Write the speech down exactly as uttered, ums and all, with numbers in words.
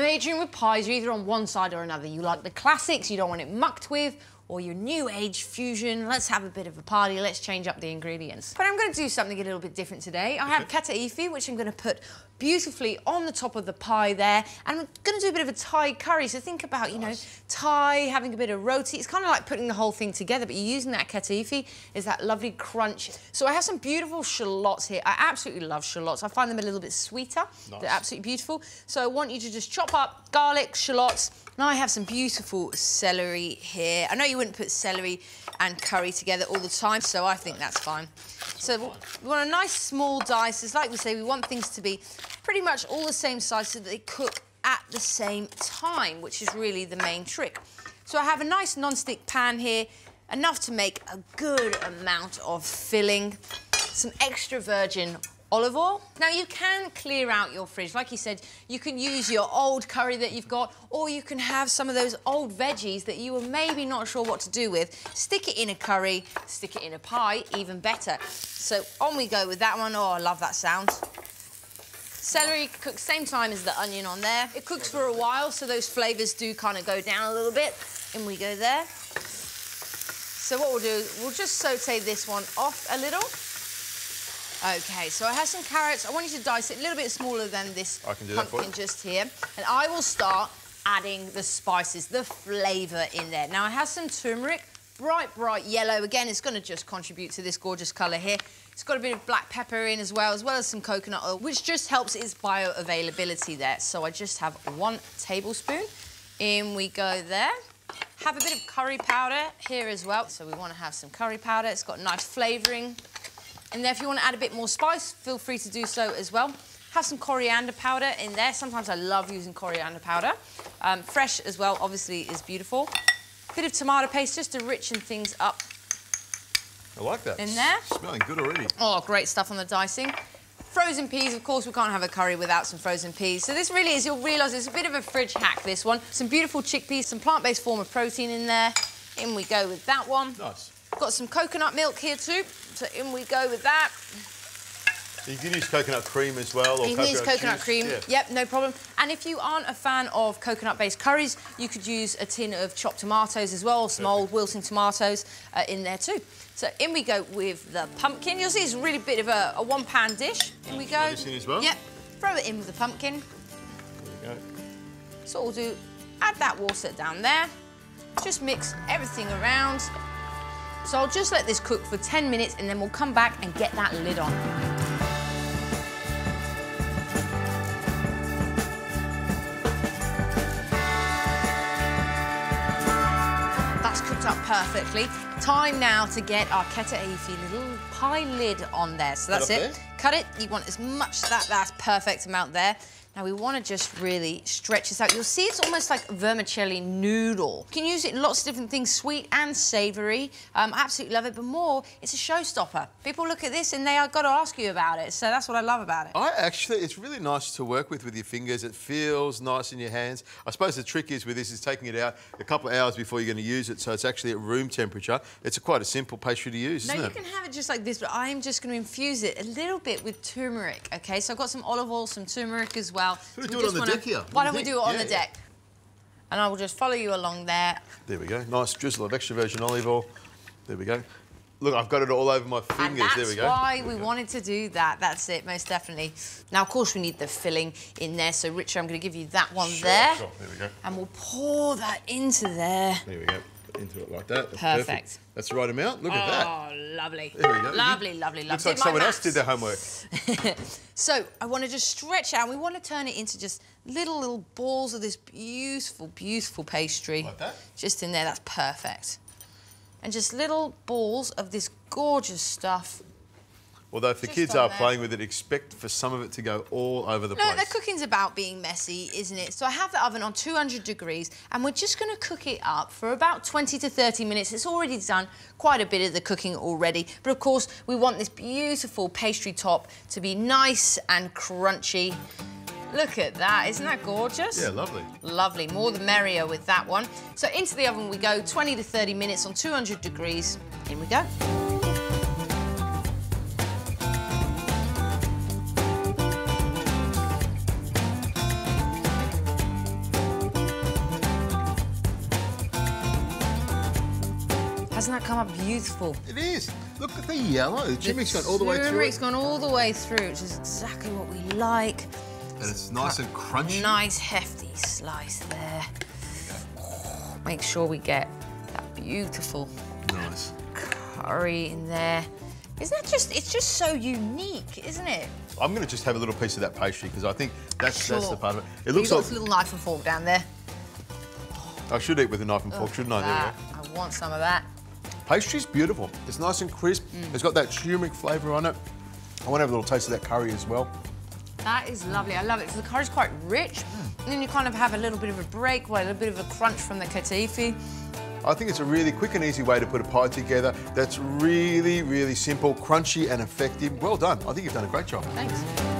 Now, Adrian, with pies, you're either on one side or another. You like the classics, you don't want it mucked with, or your new age fusion. Let's have a bit of a party, let's change up the ingredients. But I'm going to do something a little bit different today. I have kataifi, which I'm going to put beautifully on the top of the pie there. And I'm going to do a bit of a Thai curry. So think about, you nice. know, Thai, having a bit of roti. It's kind of like putting the whole thing together, but you're using that kataifi is that lovely crunch. So I have some beautiful shallots here. I absolutely love shallots. I find them a little bit sweeter. Nice. They're absolutely beautiful. So I want you to just chop up garlic, shallots. Now I have some beautiful celery here. I know you wouldn't put celery and curry together all the time, so I think that's fine. So we want a nice small dice. It's like we say, we want things to be pretty much all the same size so that they cook at the same time, which is really the main trick. So I have a nice non-stick pan here, enough to make a good amount of filling, some extra virgin olive oil. Now, you can clear out your fridge. Like you said, you can use your old curry that you've got, or you can have some of those old veggies that you were maybe not sure what to do with. Stick it in a curry, stick it in a pie, even better. So on we go with that one. Oh, I love that sound. Celery cooks same time as the onion on there. It cooks for a while, so those flavours do kind of go down a little bit. In we go there. So what we'll do is we'll just saute this one off a little. Okay, so I have some carrots. I want you to dice it a little bit smaller than this I can do pumpkin that for you. just here. And I will start adding the spices, the flavour in there. Now, I have some turmeric, bright, bright yellow. Again, it's going to just contribute to this gorgeous colour here. It's got a bit of black pepper in as well, as well as some coconut oil, which just helps its bioavailability there. So I just have one tablespoon. In we go there. Have a bit of curry powder here as well. So we want to have some curry powder. It's got nice flavouring. And then if you want to add a bit more spice, feel free to do so as well. Have some coriander powder in there. Sometimes I love using coriander powder. Um, fresh as well, obviously, is beautiful. A bit of tomato paste just to richen things up. I like that. In there. It's smelling good already. Oh, great stuff on the dicing. Frozen peas, of course, we can't have a curry without some frozen peas. So this really is, you'll realise, it's a bit of a fridge hack, this one. Some beautiful chickpeas, some plant-based form of protein in there. In we go with that one. Nice. Got some coconut milk here too, so in we go with that. So you can use coconut cream as well, or you can coconut use coconut juice. cream. Yeah. Yep, no problem. And if you aren't a fan of coconut-based curries, you could use a tin of chopped tomatoes as well, some old wilting tomatoes uh, in there too. So in we go with the pumpkin. You'll see it's really a bit of a, a one-pan dish. In we go. This in as well. Yep. Throw it in with the pumpkin. There we go. So we'll do. Add that water down there. Just mix everything around. So I'll just let this cook for ten minutes and then we'll come back and get that lid on. That's cooked up perfectly. Time now to get our kataifi little pie lid on there. So that's it. There. Cut it. You want as much that that's perfect amount there. Now, we want to just really stretch this out. You'll see it's almost like vermicelli noodle. You can use it in lots of different things, sweet and savoury. Um, I absolutely love it, but more, it's a showstopper. People look at this and they are got to ask you about it, so that's what I love about it. I actually, it's really nice to work with with your fingers. It feels nice in your hands. I suppose the trick is with this is taking it out a couple of hours before you're going to use it, so it's actually at room temperature. It's a, quite a simple pastry to use, isn't it? No, you can have it just like this, but I'm just going to infuse it a little bit with turmeric, OK? So I've got some olive oil, some turmeric as well. Well, so we do we it on the wanna, deck here. Why don't we do it on yeah, the deck? Yeah. And I will just follow you along there. There we go. Nice drizzle of extra virgin olive oil. There we go. Look, I've got it all over my fingers. And that's there we go. why there we, we go. wanted to do that. That's it, most definitely. Now, of course, we need the filling in there. So, Richard, I'm going to give you that one sure, there. Sure. There we go. And we'll pour that into there. There we go. Into it like that. That's perfect. perfect. That's the right amount. Look oh, at that. Oh, lovely. There we go. Lovely, lovely, lovely. Looks like someone maths. else did their homework. So I want to just stretch out. We want to turn it into just little, little balls of this beautiful, beautiful pastry. Like that? Just in there. That's perfect. And just little balls of this gorgeous stuff. Although if the just kids are there. playing with it, expect for some of it to go all over the no, place. No, the cooking's about being messy, isn't it? So I have the oven on two hundred degrees and we're just going to cook it up for about twenty to thirty minutes. It's already done quite a bit of the cooking already. But of course, we want this beautiful pastry top to be nice and crunchy. Look at that, isn't that gorgeous? Yeah, lovely. Lovely, more the merrier with that one. So into the oven we go, twenty to thirty minutes on two hundred degrees. In we go. Hasn't that come up beautiful? It is. Look at the yellow. Jimmy's gone all the way through. Jimmy's gone all the way through, which is exactly what we like. And it's nice and crunchy. Nice hefty slice there. Oh, make sure we get that beautiful nice curry in there. Isn't that just, it's just so unique, isn't it? I'm going to just have a little piece of that pastry because I think that's, sure. that's the part of it. It looks like... a little knife and fork down there. I should eat with a knife and fork, oh, shouldn't I? That. There we go. I want some of that. Pastry's beautiful. It's nice and crisp. Mm. It's got that turmeric flavour on it. I want to have a little taste of that curry as well. That is lovely. I love it. So the curry's quite rich, and then you kind of have a little bit of a break, well, a little bit of a crunch from the kataifi. I think it's a really quick and easy way to put a pie together that's really, really simple, crunchy and effective. Well done. I think you've done a great job. Thanks.